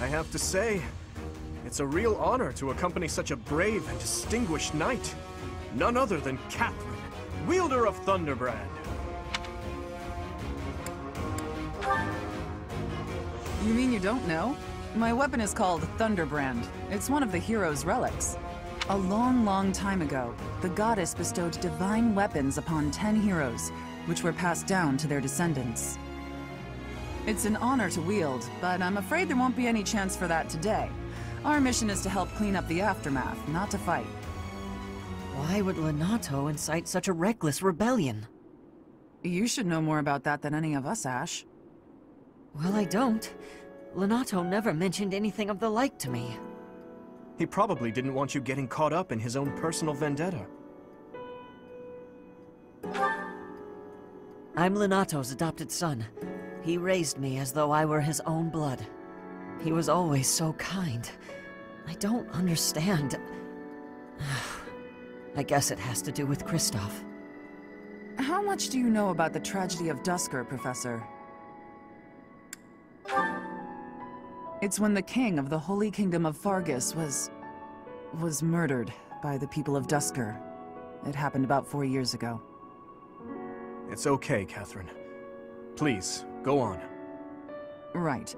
I have to say, it's a real honor to accompany such a brave and distinguished knight. None other than Catherine, wielder of Thunderbrand. You mean you don't know? My weapon is called Thunderbrand. It's one of the hero's relics. A long, long time ago, the goddess bestowed divine weapons upon 10 heroes, which were passed down to their descendants. It's an honor to wield, but I'm afraid there won't be any chance for that today. Our mission is to help clean up the aftermath, not to fight. Why would Lonato incite such a reckless rebellion? You should know more about that than any of us, Ashe. Well, I don't. Lonato never mentioned anything of the like to me. He probably didn't want you getting caught up in his own personal vendetta. I'm Lonato's adopted son. He raised me as though I were his own blood. He was always so kind. I don't understand. I guess it has to do with Christophe. How much do you know about the tragedy of Dusker, Professor? It's when the king of the Holy Kingdom of Fargus was murdered by the people of Dusker. It happened about 4 years ago. It's okay, Catherine. Please, go on. Right.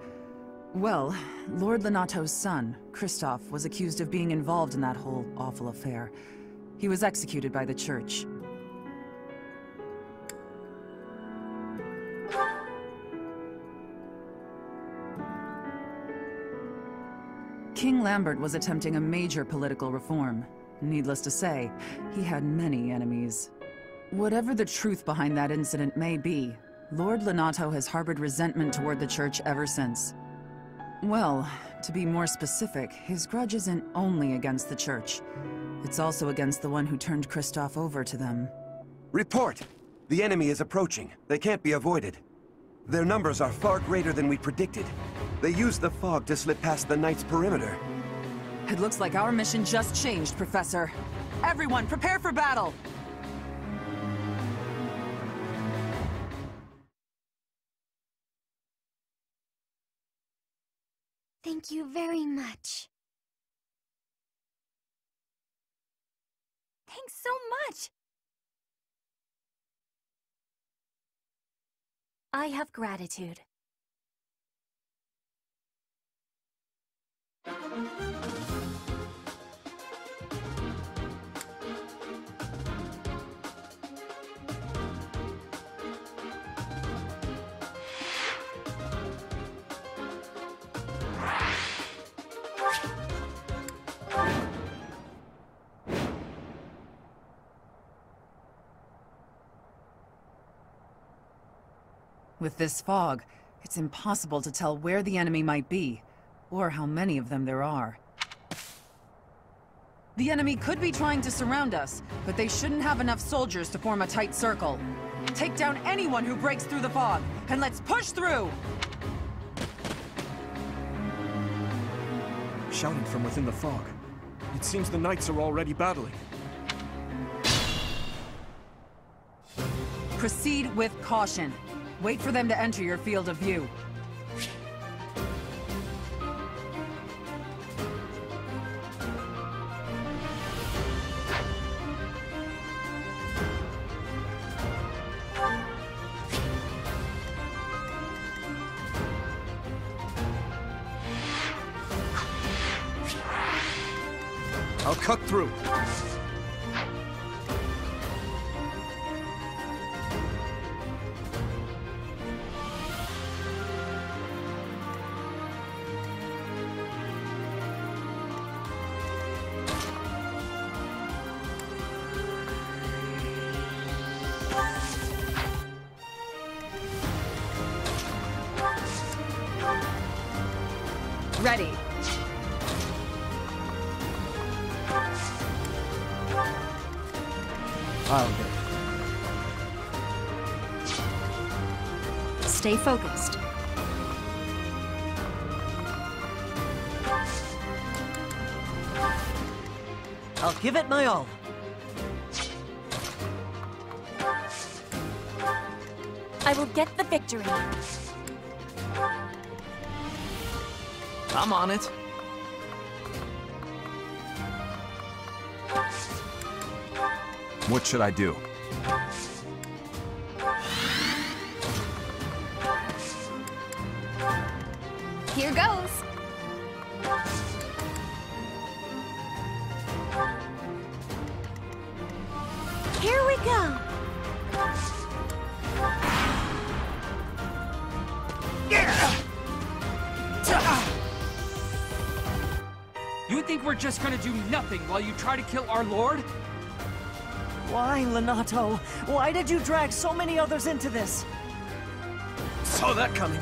Well, Lord Lonato's son, Christophe, was accused of being involved in that whole awful affair. He was executed by the church. King Lambert was attempting a major political reform. Needless to say, he had many enemies. Whatever the truth behind that incident may be, Lord Lonato has harbored resentment toward the church ever since. Well, to be more specific, his grudge isn't only against the church. It's also against the one who turned Christophe over to them. Report! The enemy is approaching. They can't be avoided. Their numbers are far greater than we predicted. They used the fog to slip past the knight's perimeter. It looks like our mission just changed, Professor. Everyone, prepare for battle! Thank you very much. Thanks so much! I have gratitude. With this fog, it's impossible to tell where the enemy might be, or how many of them there are. The enemy could be trying to surround us, but they shouldn't have enough soldiers to form a tight circle. Take down anyone who breaks through the fog, and let's push through! Shouting from within the fog. It seems the knights are already battling. Proceed with caution. Wait for them to enter your field of view. I'll cut through. Ready. Okay. Stay focused. I'll give it my all. I will get the victory. I'm on it. What should I do? Here goes. Here we go. You think we're just gonna do nothing while you try to kill our lord? Why, Lonato? Why did you drag so many others into this? Saw that coming.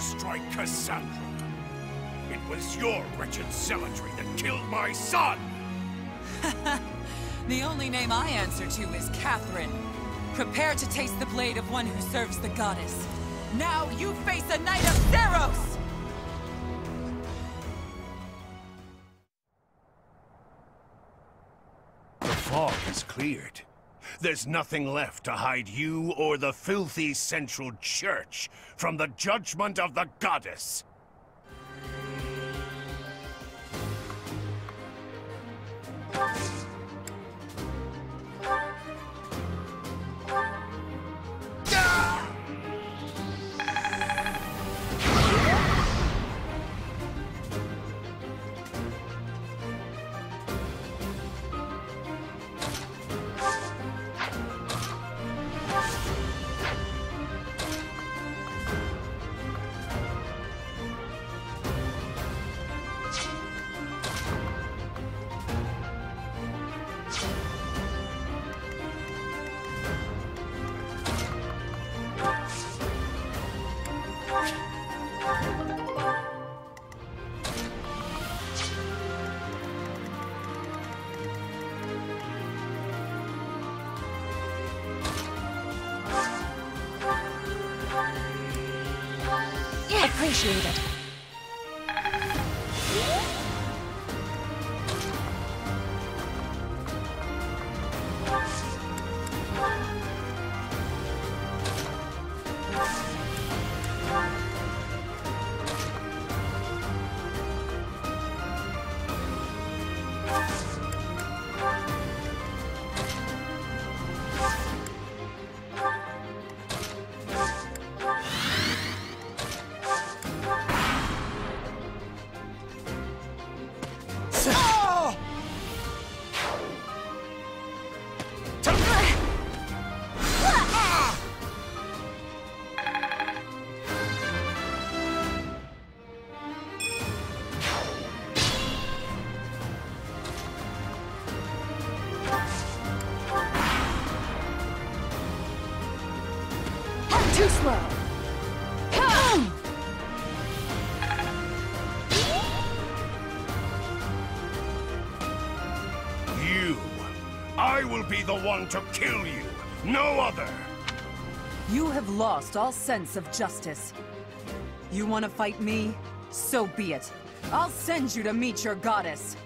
Strike Cassandra. It was your wretched zealotry that killed my son! The only name I answer to is Catherine. Prepare to taste the blade of one who serves the goddess. Now you face a knight of Seiros! The fog is cleared. There's nothing left to hide you or the filthy central church from the judgment of the goddess. Appreciate it. The one to kill you, no other. You have lost all sense of justice. You want to fight me? So be it. I'll send you to meet your goddess.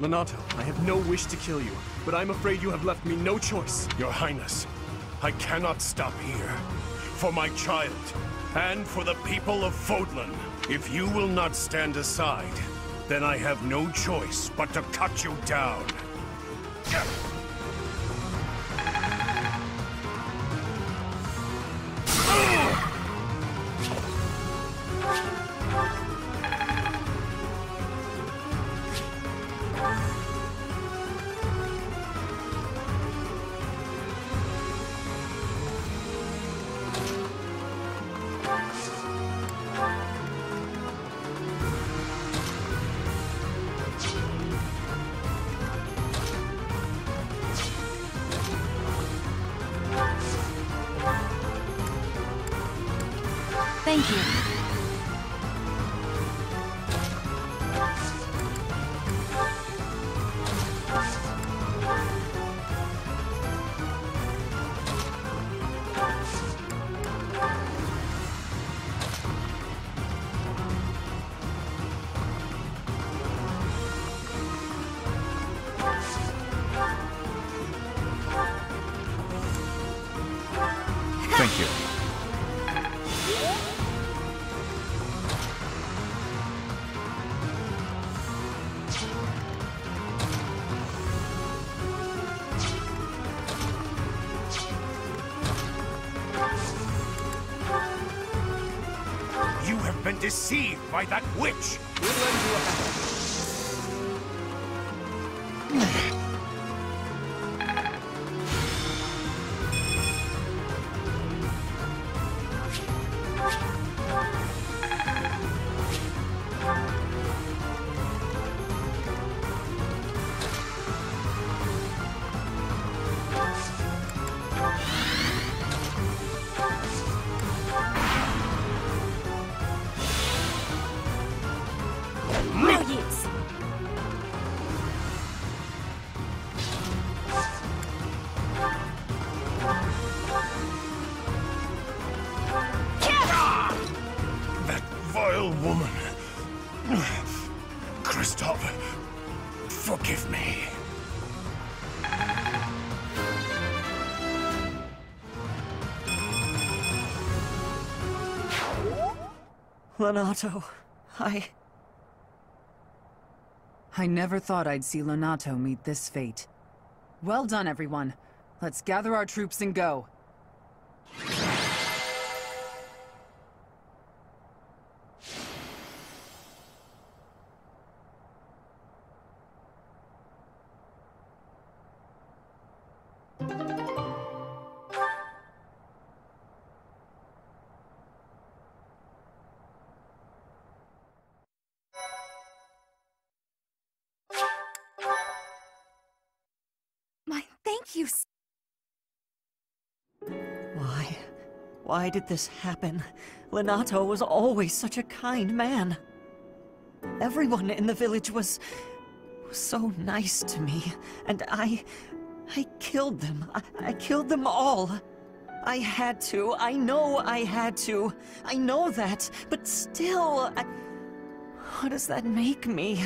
Lonato, I have no wish to kill you, but I'm afraid you have left me no choice. Your Highness, I cannot stop here. For my child, and for the people of Fodlan. If you will not stand aside, then I have no choice but to cut you down. Thank you. You have been deceived by that witch! We'll lend you a hand. Lonato, I never thought I'd see Lonato meet this fate. Well done, everyone. Let's gather our troops and go. Why did this happen? Lonato was always such a kind man. Everyone in the village was so nice to me, and I killed them. I killed them all. I had to. I know I had to. I know that, but still, how does that make me?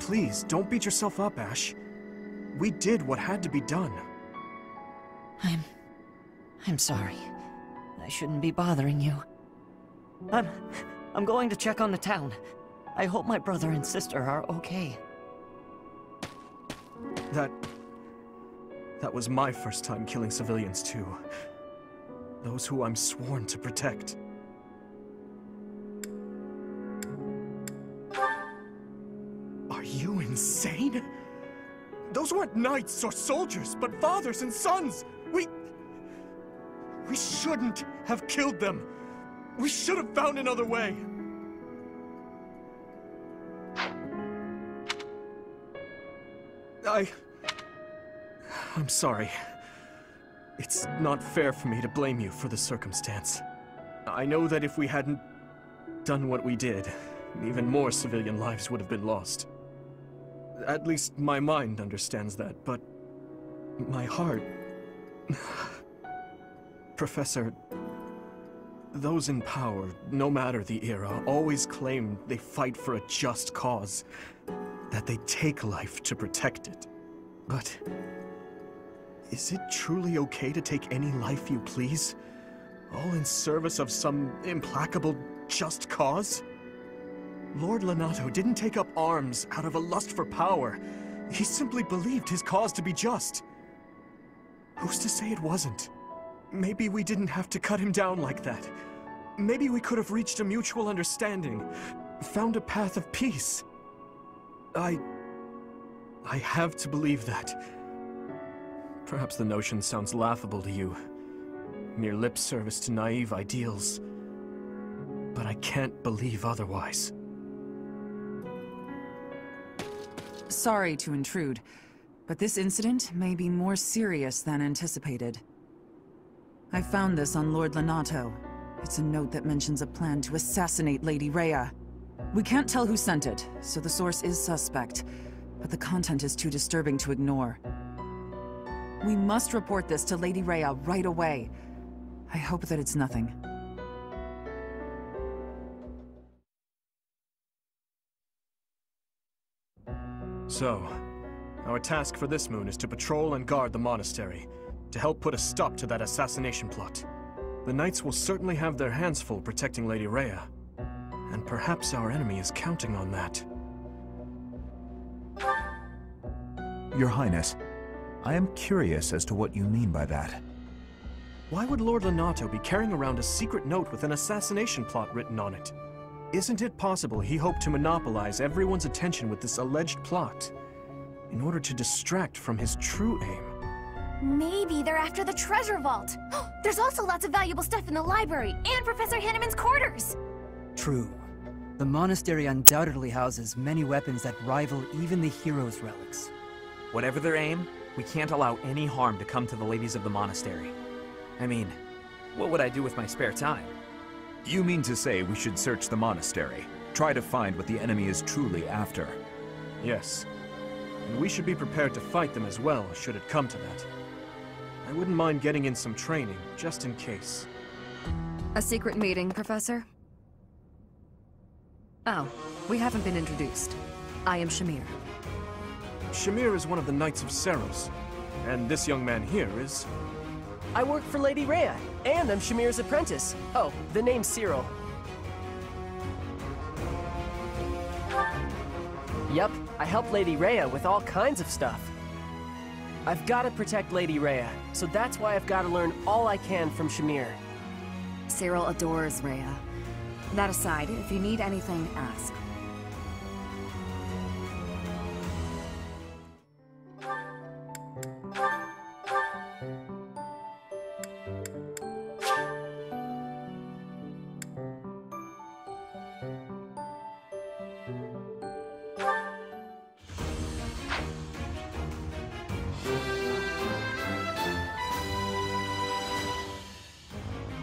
Please, don't beat yourself up, Ashe. We did what had to be done. I'm sorry. I shouldn't be bothering you. I'm going to check on the town. I hope my brother and sister are okay. That was my first time killing civilians too. Those who I'm sworn to protect. Are you insane? Those weren't knights or soldiers, but fathers and sons! We shouldn't have killed them. We should have found another way. I'm sorry. It's not fair for me to blame you for the circumstance. I know that if we hadn't done what we did, even more civilian lives would have been lost. At least my mind understands that, but my heart... Professor, those in power, no matter the era, always claim they fight for a just cause, that they take life to protect it. But is it truly okay to take any life you please, all in service of some implacable just cause? Lord Lonato didn't take up arms out of a lust for power. He simply believed his cause to be just. Who's to say it wasn't? Maybe we didn't have to cut him down like that. Maybe we could have reached a mutual understanding, found a path of peace. I have to believe that. Perhaps the notion sounds laughable to you, mere lip service to naive ideals. But I can't believe otherwise. Sorry to intrude, but this incident may be more serious than anticipated. I found this on Lord Lonato. It's a note that mentions a plan to assassinate Lady Rhea. We can't tell who sent it, so the source is suspect, but the content is too disturbing to ignore. We must report this to Lady Rhea right away. I hope that it's nothing. So, our task for this moon is to patrol and guard the monastery, to help put a stop to that assassination plot. The knights will certainly have their hands full protecting Lady Rhea. And perhaps our enemy is counting on that. Your Highness, I am curious as to what you mean by that. Why would Lord Lonato be carrying around a secret note with an assassination plot written on it? Isn't it possible he hoped to monopolize everyone's attention with this alleged plot in order to distract from his true aim? Maybe they're after the treasure vault. There's also lots of valuable stuff in the library and Professor Hanneman's quarters. True. The monastery undoubtedly houses many weapons that rival even the hero's relics. Whatever their aim, we can't allow any harm to come to the ladies of the monastery. I mean, what would I do with my spare time? You mean to say we should search the monastery, try to find what the enemy is truly after? Yes. And we should be prepared to fight them as well, should it come to that. I wouldn't mind getting in some training, just in case. A secret meeting, Professor? Oh, we haven't been introduced. I am Shamir. Shamir is one of the Knights of Seiros, and this young man here is... I work for Lady Rhea, and I'm Shamir's apprentice. Oh, the name's Cyril. Yep, I help Lady Rhea with all kinds of stuff. I've got to protect Lady Rhea, so that's why I've got to learn all I can from Shamir. Cyril adores Rhea. That aside, if you need anything, ask.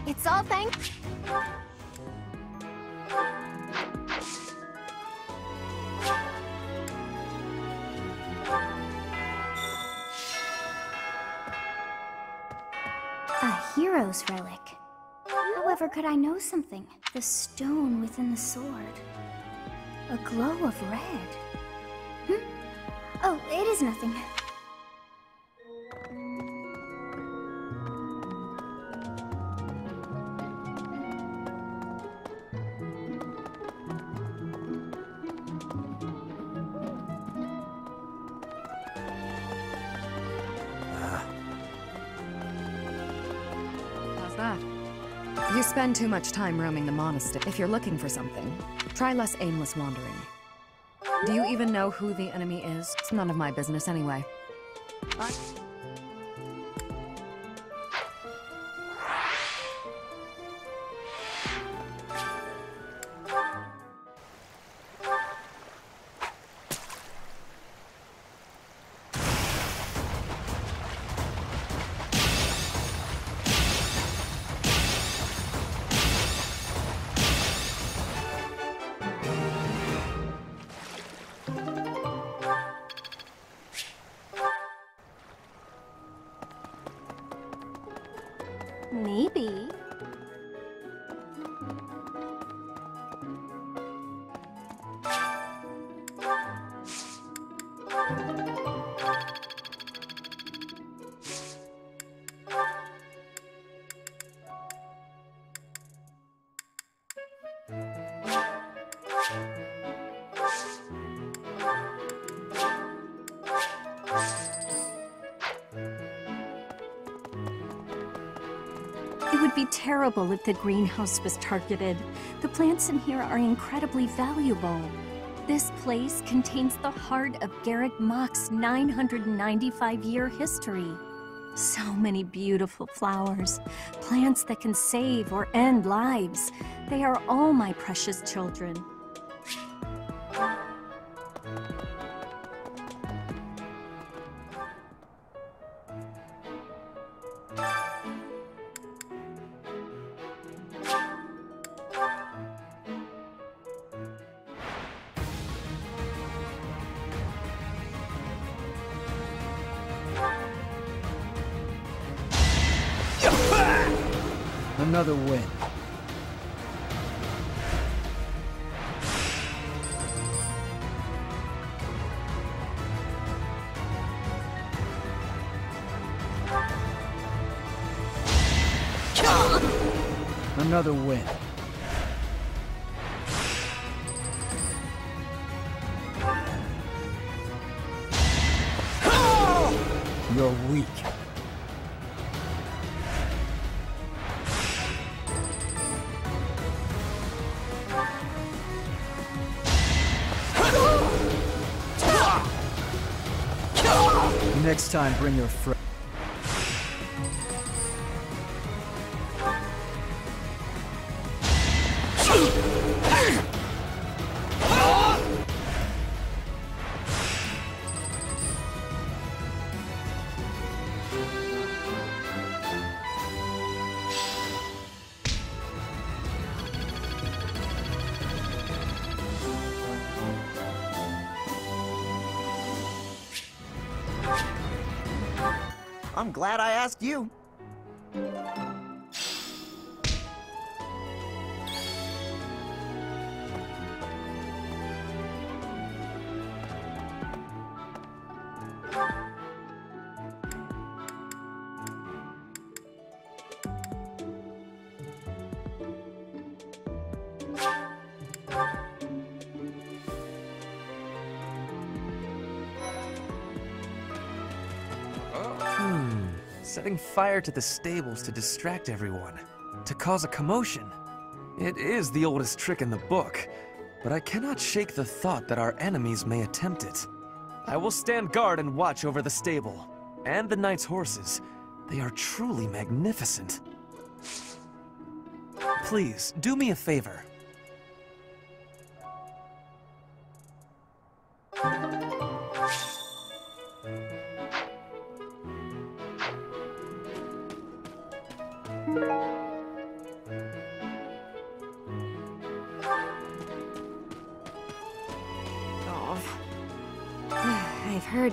It's all thanks. A hero's relic. However could I know something? The stone within the sword. A glow of red. Hmm? Oh, it is nothing. You spend too much time roaming the monastery. If you're looking for something, try less aimless wandering. Do you even know who the enemy is? It's none of my business anyway. Maybe. It would be terrible if the greenhouse was targeted. The plants in here are incredibly valuable. This place contains the heart of Garrick Mach's 995-year history. So many beautiful flowers, plants that can save or end lives. They are all my precious children. Another win. Another win. You're weak. Next time, bring your friend. I'm glad I asked you. Setting fire to the stables to distract everyone, to cause a commotion. It is the oldest trick in the book, but I cannot shake the thought that our enemies may attempt it. I will stand guard and watch over the stable, and the knight's horses. They are truly magnificent. Please, do me a favor.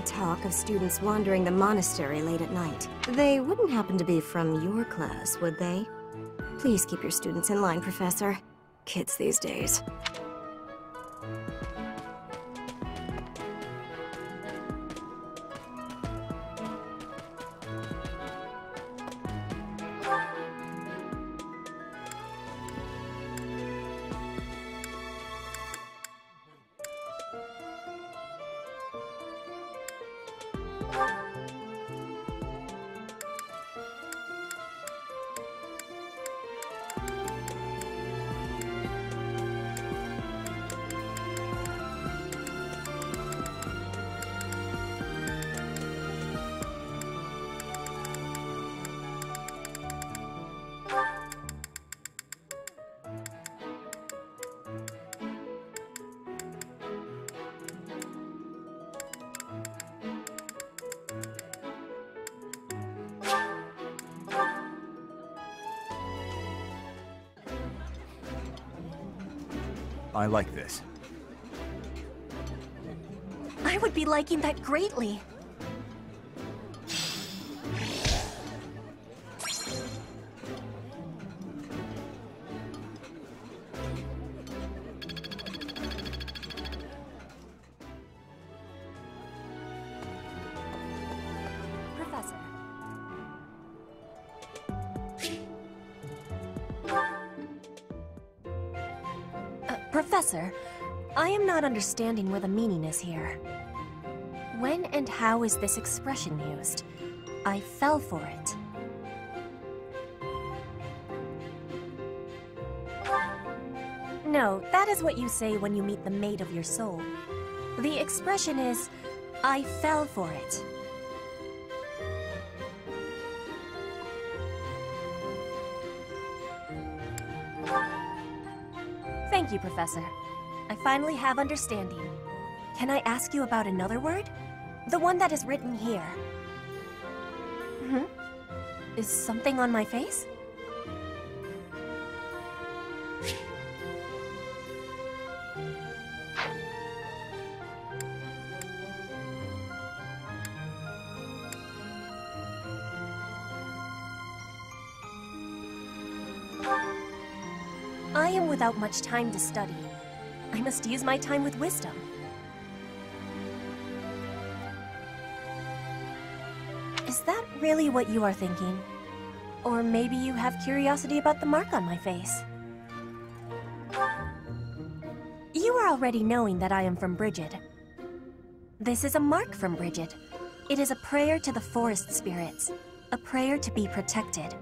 Talk of students wandering the monastery late at night. They wouldn't happen to be from your class, would they? Please keep your students in line, Professor. Kids these days. I like this. I would be liking that greatly. Professor, I am not understanding where the meaning is here. When and how is this expression used? I fell for it. No, that is what you say when you meet the mate of your soul. The expression is, I fell for it. Thank you, Professor. I finally have understanding. Can I ask you about another word? The one that is written here. Is something on my face? I am without much time to study. I must use my time with wisdom. Is that really what you are thinking? Or maybe you have curiosity about the mark on my face. You are already knowing that I am from Brigid. This is a mark from Brigid. It is a prayer to the forest spirits, a prayer to be protected.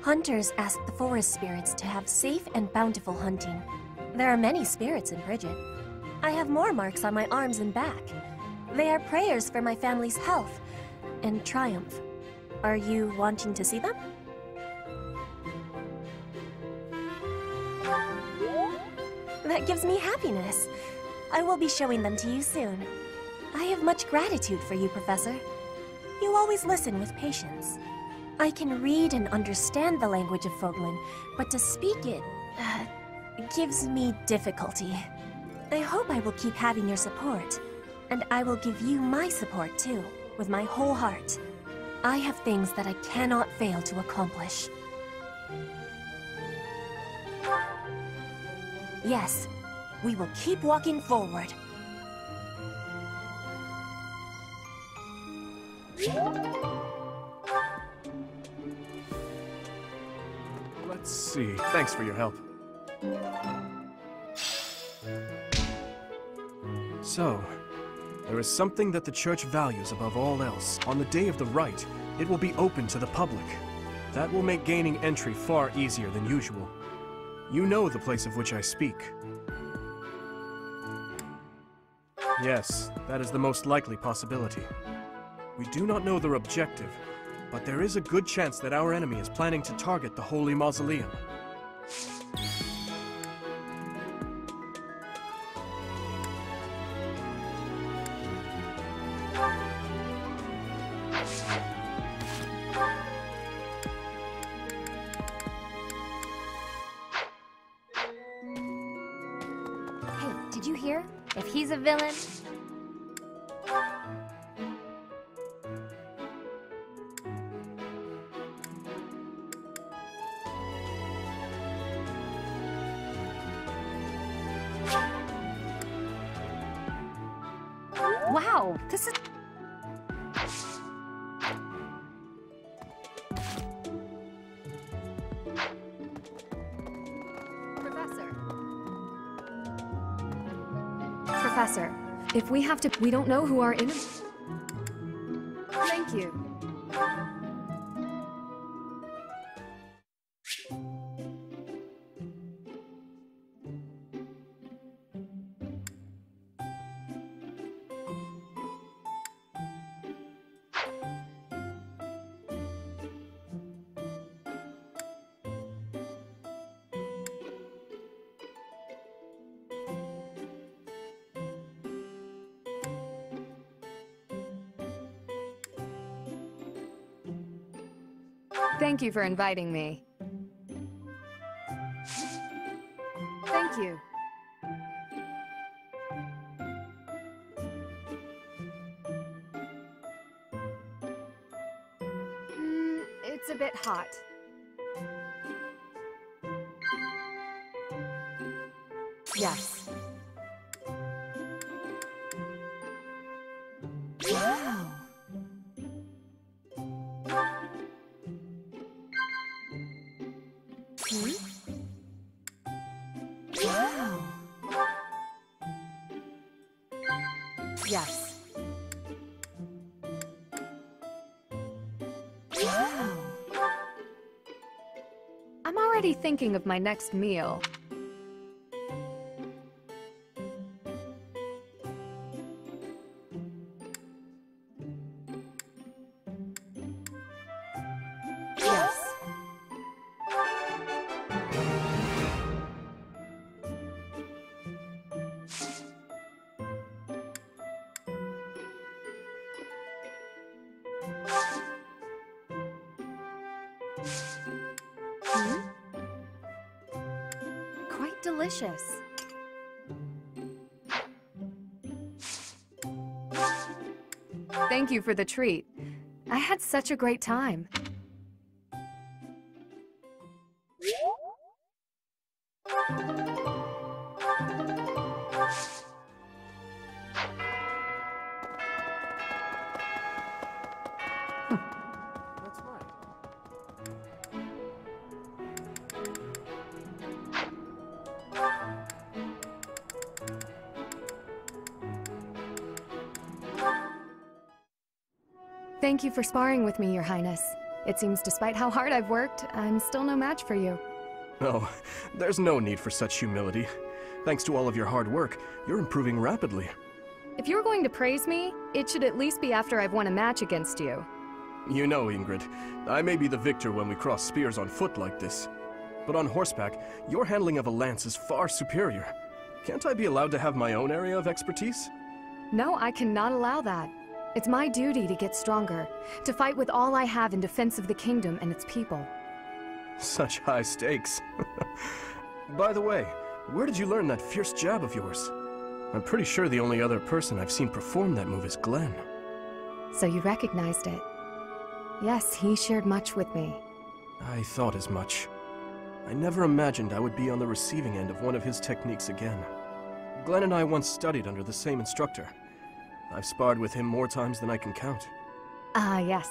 Hunters ask the forest spirits to have safe and bountiful hunting. There are many spirits in Brigid. I have more marks on my arms and back. They are prayers for my family's health and triumph. Are you wanting to see them? That gives me happiness. I will be showing them to you soon. I have much gratitude for you, Professor. You always listen with patience. I can read and understand the language of Foglin, but to speak it gives me difficulty. I hope I will keep having your support, and I will give you my support too, with my whole heart. I have things that I cannot fail to accomplish. Yes, we will keep walking forward. Let's see. Thanks for your help. So, there is something that the church values above all else. On the day of the rite, it will be open to the public. That will make gaining entry far easier than usual. You know the place of which I speak. Yes, that is the most likely possibility. We do not know their objective, but there is a good chance that our enemy is planning to target the Holy Mausoleum. If we have to, we don't know who our enemy is. Thank you. Thank you for inviting me. Thank you. It's a bit hot. Yes. Thinking of my next meal. Yes. Delicious. Thank you for the treat. I had such a great time. That's right. Thank you for sparring with me, Your Highness. It seems despite how hard I've worked, I'm still no match for you. Oh, there's no need for such humility. Thanks to all of your hard work, you're improving rapidly. If you're going to praise me, it should at least be after I've won a match against you. You know, Ingrid, I may be the victor when we cross spears on foot like this. But on horseback, your handling of a lance is far superior. Can't I be allowed to have my own area of expertise? No, I cannot allow that. It's my duty to get stronger, to fight with all I have in defense of the kingdom and its people. Such high stakes. By the way, where did you learn that fierce jab of yours? I'm pretty sure the only other person I've seen perform that move is Glenn. So you recognized it? Yes, he shared much with me. I thought as much. I never imagined I would be on the receiving end of one of his techniques again. Glenn and I once studied under the same instructor. I've sparred with him more times than I can count. Ah, yes.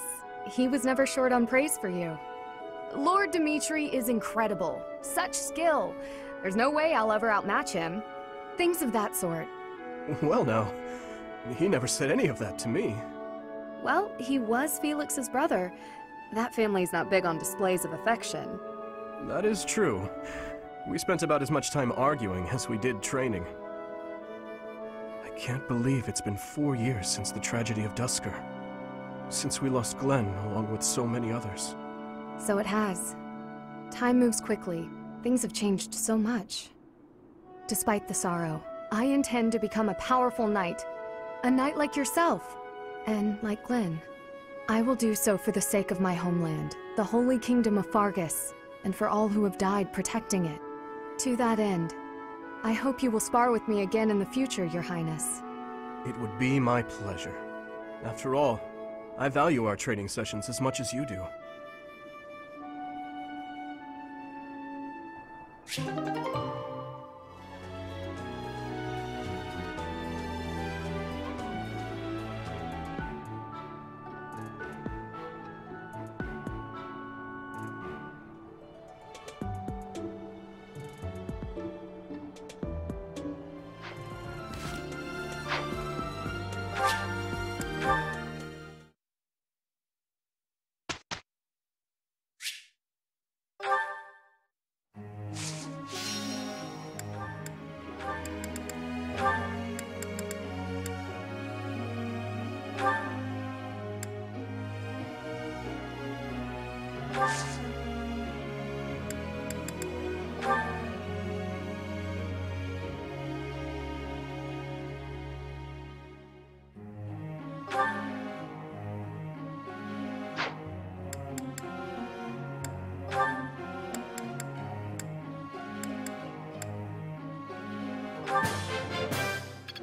He was never short on praise for you. Lord Dimitri is incredible. Such skill. There's no way I'll ever outmatch him. Things of that sort. Well, now, he never said any of that to me. Well, he was Felix's brother. That family's not big on displays of affection. That is true. We spent about as much time arguing as we did training. I can't believe it's been 4 years since the tragedy of Dusker. Since we lost Glenn, along with so many others. So it has. Time moves quickly. Things have changed so much. Despite the sorrow, I intend to become a powerful knight. A knight like yourself. And like Glenn. I will do so for the sake of my homeland, the Holy Kingdom of Fargus, and for all who have died protecting it. To that end, I hope you will spar with me again in the future, Your Highness. It would be my pleasure. After all, I value our training sessions as much as you do.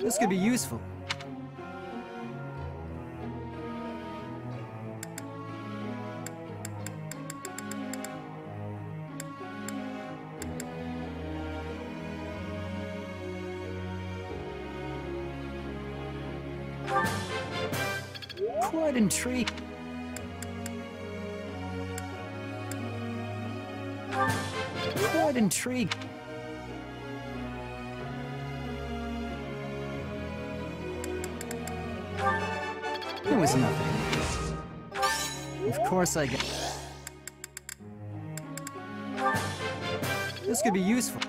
This could be useful. Quite intriguing. Quite intriguing. There was nothing. Of course I got. This could be useful.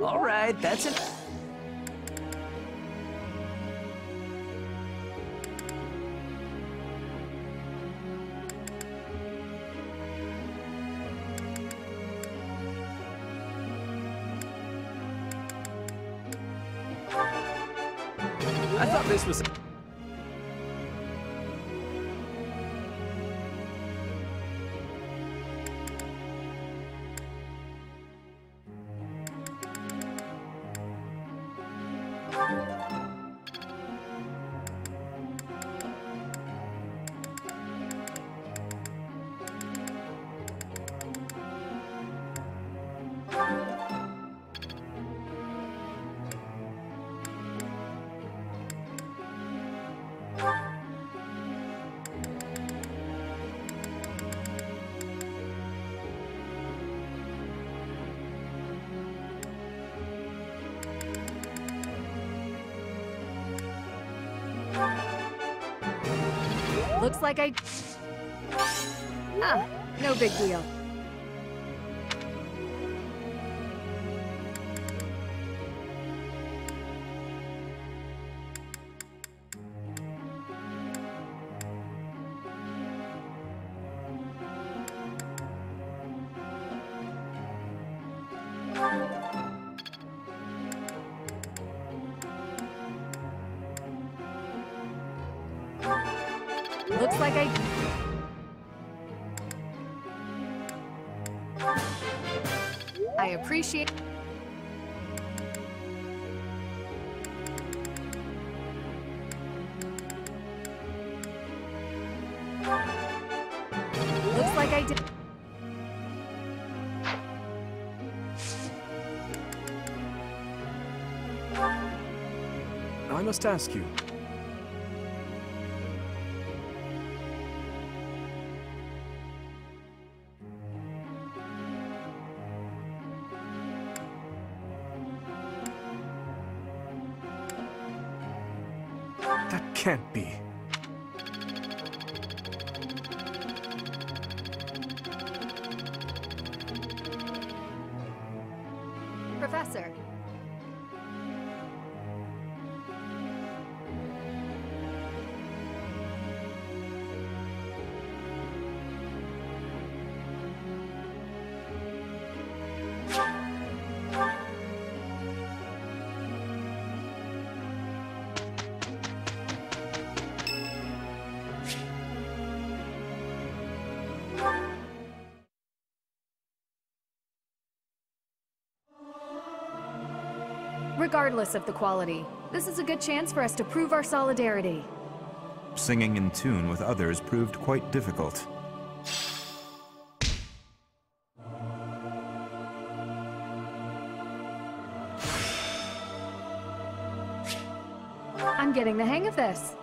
All right, that's it. I thought this was... Looks like I... Ah, no big deal. I must ask you. That can't be. Professor. Regardless of the quality, this is a good chance for us to prove our solidarity. Singing in tune with others proved quite difficult. I'm getting the hang of this.